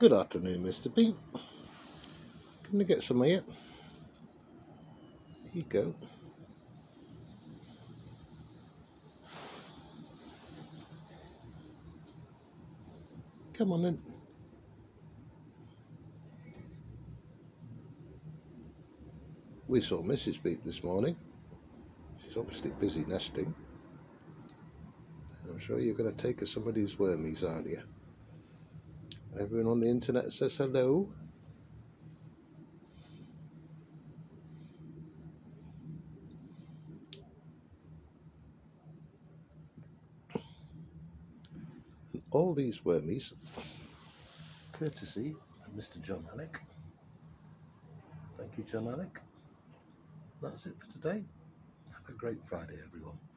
Good afternoon, Mr Peep. Can I get some of it? Here you go. Come on in. We saw Mrs Peep this morning. She's obviously busy nesting. I'm sure you're going to take us some of these wormies, aren't you? Everyone on the internet says hello. And all these wormies, courtesy of Mr. John Alec. Thank you, John Alec. That's it for today. Have a great Friday, everyone.